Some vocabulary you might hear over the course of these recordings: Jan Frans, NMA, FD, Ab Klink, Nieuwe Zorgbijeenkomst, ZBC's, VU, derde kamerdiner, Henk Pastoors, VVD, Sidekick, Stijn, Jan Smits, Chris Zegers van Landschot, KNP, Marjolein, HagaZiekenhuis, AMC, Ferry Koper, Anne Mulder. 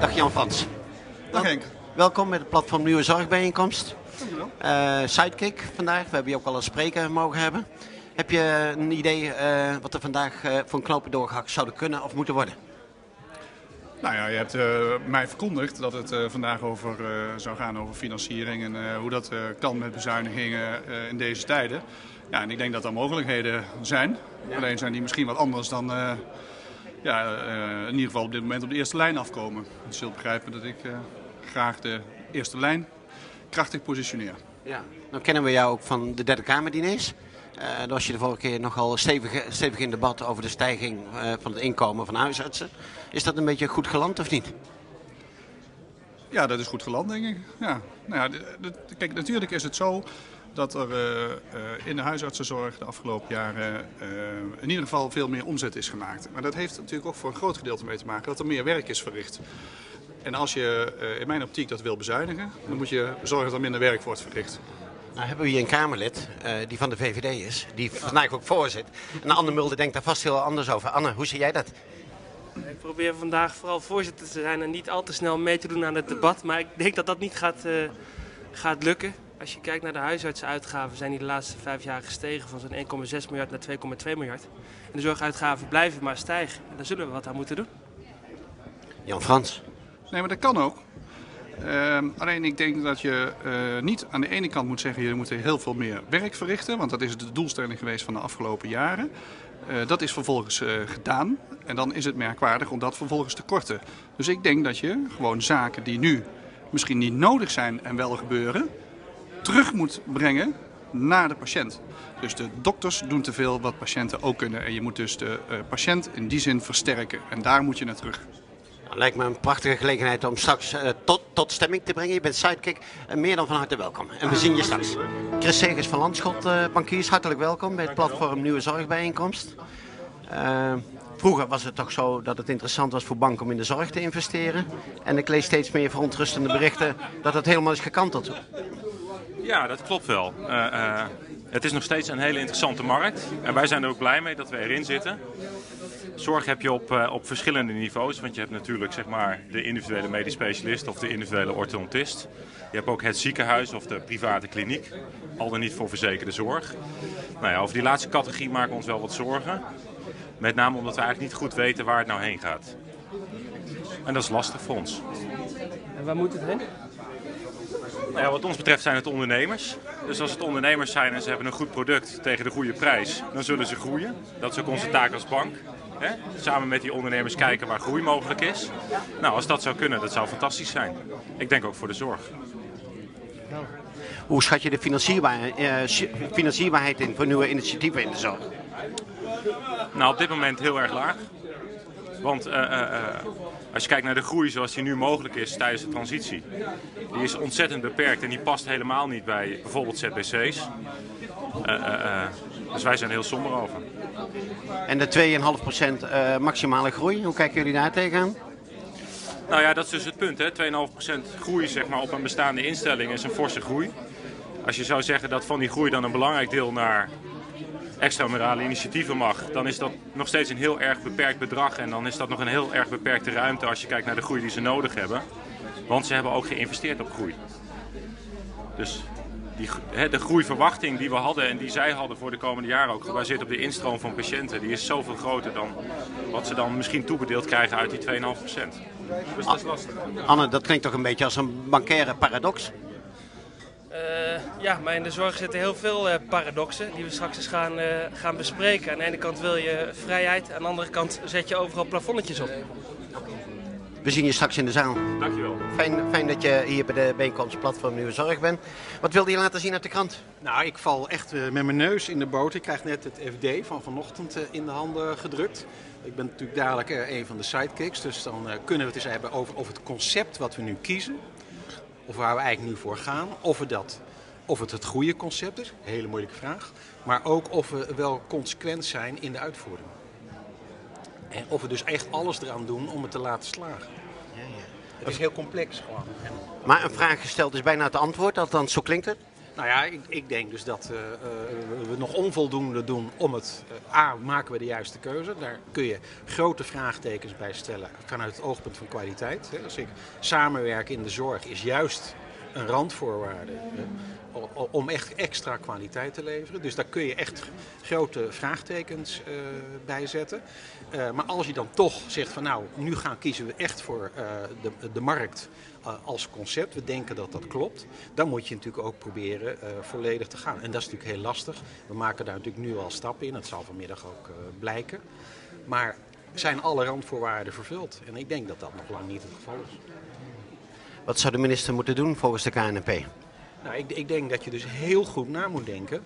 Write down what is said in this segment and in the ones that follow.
Dag Jan Frans. Dag Henk. Welkom bij het platform Nieuwe Zorgbijeenkomst. Dankjewel. Sidekick vandaag, we hebben je ook al als spreker mogen hebben. Heb je een idee wat er vandaag voor een knopen doorgehakt zouden kunnen of moeten worden? Nou ja, je hebt mij verkondigd dat het vandaag over zou gaan over financiering en hoe dat kan met bezuinigingen in deze tijden. Ja, en ik denk dat er mogelijkheden zijn. Ja. Alleen zijn die misschien wat anders dan in ieder geval op dit moment op de eerste lijn afkomen. Je zult begrijpen dat ik graag de eerste lijn krachtig positioneer. Ja, nou kennen we jou ook van de Derde Kamerdiners. Daar was je de vorige keer nogal stevig in debat over de stijging van het inkomen van huisartsen. Is dat een beetje goed geland of niet? Ja, dat is goed geland denk ik. Ja. Nou ja, kijk, natuurlijk is het zo dat er in de huisartsenzorg de afgelopen jaren in ieder geval veel meer omzet is gemaakt. Maar dat heeft natuurlijk ook voor een groot gedeelte mee te maken dat er meer werk is verricht. En als je in mijn optiek dat wil bezuinigen, dan moet je zorgen dat er minder werk wordt verricht. Nou hebben we hier een Kamerlid die van de VVD is, die vandaag ook voorzit. En Anne Mulder denkt daar vast heel anders over. Anne, hoe zie jij dat? Ik probeer vandaag vooral voorzitter te zijn en niet al te snel mee te doen aan het debat. Maar ik denk dat dat niet gaat lukken. Als je kijkt naar de huisartsenuitgaven zijn die de laatste 5 jaar gestegen van zo'n 1,6 miljard naar 2,2 miljard. En de zorguitgaven blijven maar stijgen. En daar zullen we wat aan moeten doen. Jan Frans. Nee, maar dat kan ook. Alleen ik denk dat je niet aan de ene kant moet zeggen, jullie moeten heel veel meer werk verrichten. Want dat is de doelstelling geweest van de afgelopen jaren. Dat is vervolgens gedaan. En dan is het merkwaardig om dat vervolgens te korten. Dus ik denk dat je gewoon zaken die nu misschien niet nodig zijn en wel gebeuren, terug moet brengen naar de patiënt. Dus de dokters doen te veel wat patiënten ook kunnen. En je moet dus de patiënt in die zin versterken. En daar moet je naar terug. Nou, lijkt me een prachtige gelegenheid om straks tot stemming te brengen. Je bent Sidekick meer dan van harte welkom. En we zien je straks. Chris Zegers van Landschot, bankiers, hartelijk welkom bij het platform Nieuwe Zorgbijeenkomst. Vroeger was het toch zo dat het interessant was voor banken om in de zorg te investeren. En ik lees steeds meer verontrustende berichten dat het helemaal is gekanteld. Ja, dat klopt wel. Het is nog steeds een hele interessante markt. En wij zijn er ook blij mee dat we erin zitten. Zorg heb je op verschillende niveaus. Want je hebt natuurlijk zeg maar, de individuele medisch specialist of de individuele orthodontist. Je hebt ook het ziekenhuis of de private kliniek. Al dan niet voor verzekerde zorg. Nou ja, over die laatste categorie maken we ons wel wat zorgen. Met name omdat we eigenlijk niet goed weten waar het nou heen gaat. En dat is lastig voor ons. En waar moet het heen? Ja, wat ons betreft zijn het ondernemers. Dus als het ondernemers zijn en ze hebben een goed product tegen de goede prijs, dan zullen ze groeien. Dat is ook onze taak als bank. Hè? Samen met die ondernemers kijken waar groei mogelijk is. Nou, als dat zou kunnen, dat zou fantastisch zijn. Ik denk ook voor de zorg. Hoe schat je de financierbaarheid in voor nieuwe initiatieven in de zorg? Nou, op dit moment heel erg laag. Want als je kijkt naar de groei zoals die nu mogelijk is tijdens de transitie, die is ontzettend beperkt en die past helemaal niet bij bijvoorbeeld ZBC's. Dus wij zijn er heel somber over. En de 2,5% maximale groei, hoe kijken jullie daar tegenaan? Nou ja, dat is dus het punt. 2,5% groei zeg maar, op een bestaande instelling is een forse groei. Als je zou zeggen dat van die groei dan een belangrijk deel naar extramurale initiatieven mag, dan is dat nog steeds een heel erg beperkt bedrag en dan is dat nog een heel erg beperkte ruimte als je kijkt naar de groei die ze nodig hebben. Want ze hebben ook geïnvesteerd op groei. Dus de groeiverwachting die we hadden en die zij hadden voor de komende jaren ook gebaseerd op de instroom van patiënten, die is zoveel groter dan wat ze dan misschien toebedeeld krijgen uit die 2,5%. Dus dat is lastig. Anne, dat klinkt toch een beetje als een bankaire paradox? Ja, maar in de zorg zitten heel veel paradoxen die we straks eens gaan bespreken. Aan de ene kant wil je vrijheid, aan de andere kant zet je overal plafonnetjes op. We zien je straks in de zaal. Dankjewel. Fijn dat je hier bij de bijeenkomst Platform Nieuwe Zorg bent. Wat wilde je laten zien uit de krant? Nou, ik val echt met mijn neus in de boter. Ik krijg net het FD van vanochtend in de handen gedrukt. Ik ben natuurlijk dadelijk een van de sidekicks, dus dan kunnen we het eens hebben over het concept wat we nu kiezen. Of waar we eigenlijk nu voor gaan. Of het goede concept is, hele moeilijke vraag. Maar ook of we wel consequent zijn in de uitvoering. En of we dus echt alles eraan doen om het te laten slagen. Ja, ja. Het is heel complex gewoon. Maar een vraag gesteld is bijna het antwoord, althans zo klinkt het. Nou ja, ik denk dus dat we nog onvoldoende doen om het... maken we de juiste keuze? Daar kun je grote vraagtekens bij stellen vanuit het oogpunt van kwaliteit. Als ik samenwerk in de zorg is juist een randvoorwaarde om echt extra kwaliteit te leveren. Dus daar kun je echt grote vraagtekens bij zetten. Maar als je dan toch zegt van nou, nu kiezen we echt voor de markt als concept. We denken dat dat klopt. Dan moet je natuurlijk ook proberen volledig te gaan. En dat is natuurlijk heel lastig. We maken daar natuurlijk nu al stappen in. Dat zal vanmiddag ook blijken. Maar zijn alle randvoorwaarden vervuld? En ik denk dat dat nog lang niet het geval is. Wat zou de minister moeten doen volgens de KNP? Nou, ik denk dat je dus heel goed na moet denken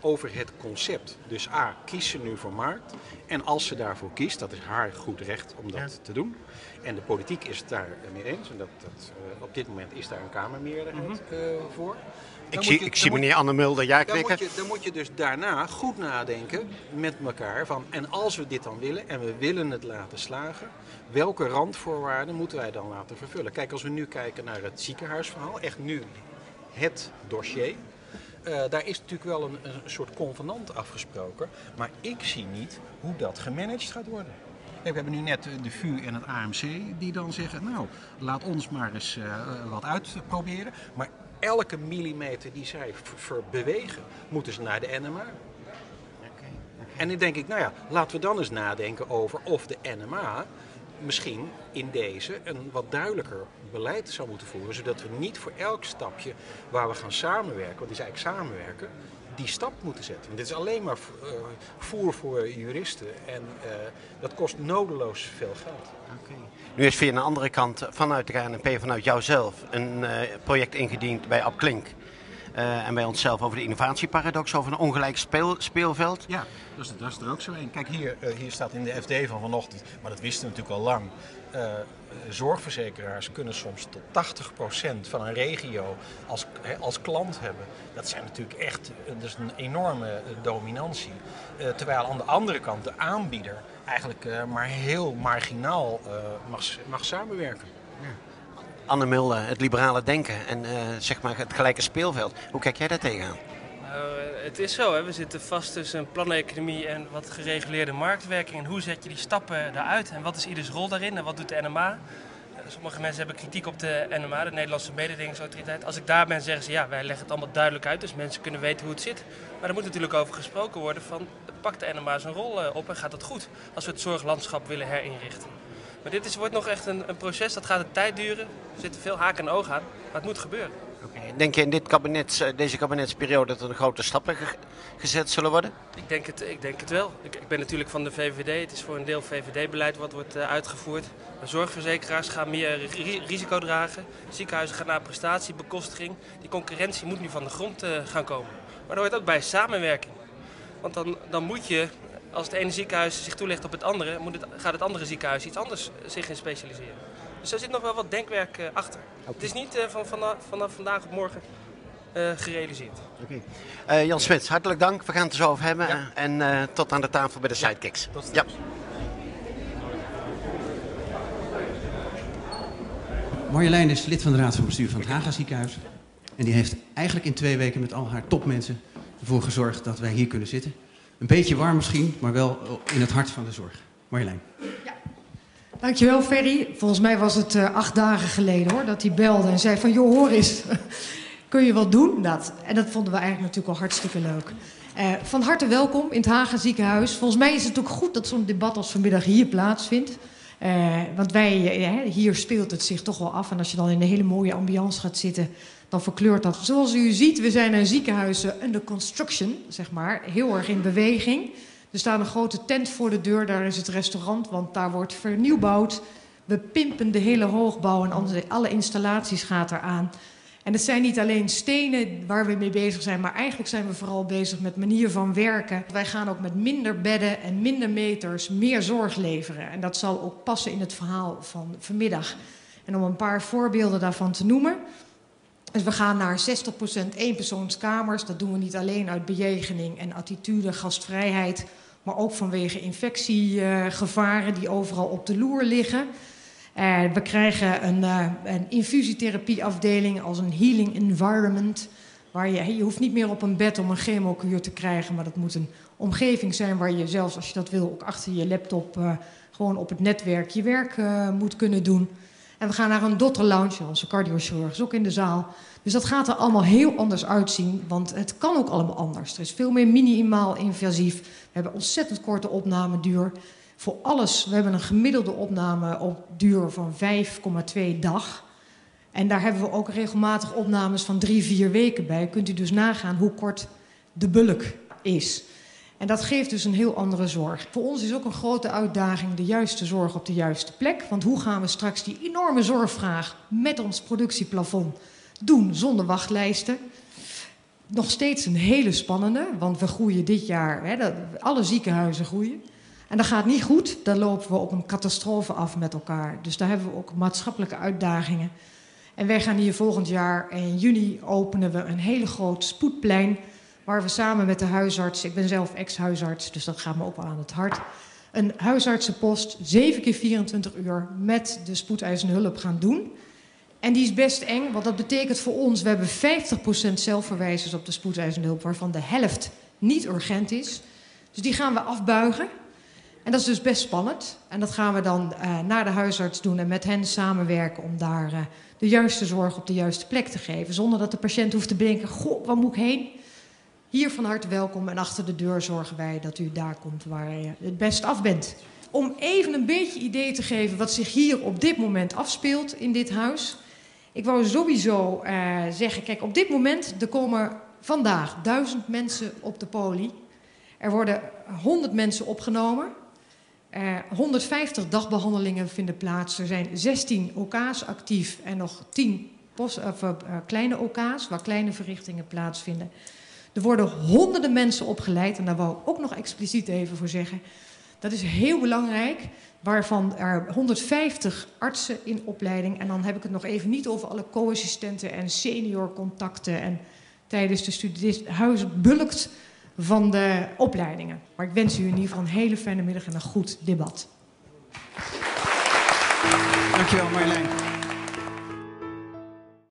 over het concept. Dus A, kiest ze nu voor markt. En als ze daarvoor kiest, dat is haar goed recht om dat te doen. En de politiek is het daarmee eens. En op dit moment is daar een Kamermeerderheid voor. Ik zie meneer Anne Mulder ja knikken. Dan moet je dus daarna goed nadenken met elkaar van... en als we dit dan willen en we willen het laten slagen... welke randvoorwaarden moeten wij dan laten vervullen? Kijk, als we nu kijken naar het ziekenhuisverhaal, echt nu het dossier... daar is natuurlijk wel een soort convenant afgesproken. Maar ik zie niet hoe dat gemanaged gaat worden. We hebben nu net de VU en het AMC die dan zeggen... nou, laat ons maar eens wat uitproberen. Maar elke millimeter die zij bewegen, moeten ze naar de NMA. En dan denk ik, nou ja, laten we dan eens nadenken over of de NMA... misschien in deze een wat duidelijker beleid zou moeten voeren... zodat we niet voor elk stapje waar we gaan samenwerken... want het is eigenlijk samenwerken, die stap moeten zetten. Want dit is alleen maar voer voor juristen en dat kost nodeloos veel geld. Okay. Nu is via de andere kant vanuit de KNP, vanuit jouzelf... een project ingediend bij Ab Klink... en bij onszelf over de innovatieparadox, over een ongelijk speelveld. Ja, dat is er ook zo een. Kijk, hier staat in de FD van vanochtend, maar dat wisten we natuurlijk al lang... zorgverzekeraars kunnen soms tot 80% van een regio als klant hebben. Dat zijn natuurlijk echt een enorme dominantie. Terwijl aan de andere kant de aanbieder eigenlijk maar heel marginaal mag samenwerken. Ja. Anne Mulder, het liberale denken en zeg maar het gelijke speelveld. Hoe kijk jij daar tegenaan? Het is zo, hè? We zitten vast tussen een planeconomie en wat gereguleerde marktwerking. En hoe zet je die stappen daaruit? En wat is ieders rol daarin? En wat doet de NMA? Sommige mensen hebben kritiek op de NMA, de Nederlandse mededingingsautoriteit. Als ik daar ben, zeggen ze ja, wij leggen het allemaal duidelijk uit. Dus mensen kunnen weten hoe het zit. Maar er moet natuurlijk over gesproken worden van, pakt de NMA zijn rol op en gaat dat goed? Als we het zorglandschap willen herinrichten. Maar dit wordt nog echt een proces, dat gaat een tijd duren. Er zitten veel haken en ogen aan, maar het moet gebeuren. Okay. Denk je in deze kabinetsperiode dat er grote stappen gezet zullen worden? Ik denk het wel. Ik ben natuurlijk van de VVD. Het is voor een deel VVD-beleid wat wordt uitgevoerd. Maar zorgverzekeraars gaan meer risico dragen. Ziekenhuizen gaan naar prestatie, bekostiging. Die concurrentie moet nu van de grond gaan komen. Maar dat hoort ook bij samenwerking. Want dan moet je... Als het ene ziekenhuis zich toelegt op het andere, gaat het andere ziekenhuis iets anders zich in specialiseren. Dus daar zit nog wel wat denkwerk achter. Okay. Het is niet vanaf vandaag op morgen gerealiseerd. Okay. Jan Smits, hartelijk dank. We gaan het er zo over hebben. Ja. En tot aan de tafel bij de Sidekicks. Ja, tot straks. Marjolein is lid van de Raad van Bestuur van het HagaZiekenhuis. En die heeft eigenlijk in 2 weken met al haar topmensen ervoor gezorgd dat wij hier kunnen zitten. Een beetje warm misschien, maar wel in het hart van de zorg. Marjolein. Ja. Dankjewel, Ferry. Volgens mij was het 8 dagen geleden hoor, dat hij belde en zei van... joh, hoor eens, kun je wat doen? En dat vonden we eigenlijk natuurlijk al hartstikke leuk. Van harte welkom in het HagaZiekenhuis. Volgens mij is het ook goed dat zo'n debat als vanmiddag hier plaatsvindt. Want hier speelt het zich toch wel af. En als je dan in een hele mooie ambiance gaat zitten... dan verkleurt dat. Zoals u ziet, we zijn een ziekenhuis under construction, zeg maar. Heel erg in beweging. Er staat een grote tent voor de deur, daar is het restaurant, want daar wordt vernieuwbouwd. We pimpen de hele hoogbouw en alle installaties gaat eraan. En het zijn niet alleen stenen waar we mee bezig zijn, maar eigenlijk zijn we vooral bezig met manier van werken. Wij gaan ook met minder bedden en minder meters meer zorg leveren. En dat zal ook passen in het verhaal van vanmiddag. En om een paar voorbeelden daarvan te noemen... Dus we gaan naar 60% eenpersoonskamers. Dat doen we niet alleen uit bejegening en attitude, gastvrijheid... maar ook vanwege infectiegevaren die overal op de loer liggen. We krijgen een infusieotherapieafdeling als een healing environment. waar je hoeft niet meer op een bed om een chemokuur te krijgen, maar dat moet een omgeving zijn waar je zelfs, als je dat wil, ook achter je laptop gewoon op het netwerk je werk moet kunnen doen. En we gaan naar een dokter lounge, onze cardiochirurg is ook in de zaal. Dus dat gaat er allemaal heel anders uitzien, want het kan ook allemaal anders. Er is veel meer minimaal invasief. We hebben ontzettend korte opnameduur. Voor alles, we hebben een gemiddelde opname op duur van 5,2 dag. En daar hebben we ook regelmatig opnames van 3-4 weken bij. Kunt u dus nagaan hoe kort de bulk is. En dat geeft dus een heel andere zorg. Voor ons is ook een grote uitdaging de juiste zorg op de juiste plek. Want hoe gaan we straks die enorme zorgvraag met ons productieplafond doen zonder wachtlijsten? Nog steeds een hele spannende, want we groeien dit jaar. Alle ziekenhuizen groeien. En dat gaat niet goed, dan lopen we op een catastrofe af met elkaar. Dus daar hebben we ook maatschappelijke uitdagingen. En wij gaan hier volgend jaar in juni openen we een hele groot spoedplein, waar we samen met de huisarts, ik ben zelf ex-huisarts, dus dat gaat me ook wel aan het hart, een huisartsenpost 7x24 uur met de spoedeisende hulp gaan doen. En die is best eng, want dat betekent voor ons, we hebben 50% zelfverwijzers op de spoedeisende hulp, waarvan de helft niet urgent is. Dus die gaan we afbuigen. En dat is dus best spannend. En dat gaan we dan naar de huisarts doen en met hen samenwerken om daar de juiste zorg op de juiste plek te geven. Zonder dat de patiënt hoeft te denken, goh, waar moet ik heen? Hier van harte welkom en achter de deur zorgen wij dat u daar komt waar je het best af bent. Om even een beetje idee te geven wat zich hier op dit moment afspeelt in dit huis. Ik wou sowieso zeggen, kijk, op dit moment er komen vandaag 1000 mensen op de poli. Er worden 100 mensen opgenomen. 150 dagbehandelingen vinden plaats. Er zijn 16 OK's actief en nog 10 kleine OK's waar kleine verrichtingen plaatsvinden. Er worden honderden mensen opgeleid en daar wou ik ook nog expliciet even voor zeggen. Dat is heel belangrijk, waarvan er 150 artsen in opleiding. En dan heb ik het nog even niet over alle co-assistenten en seniorcontacten en tijdens de studie huizen bulkt van de opleidingen. Maar ik wens u in ieder geval een hele fijne middag en een goed debat. Dankjewel Marjolein.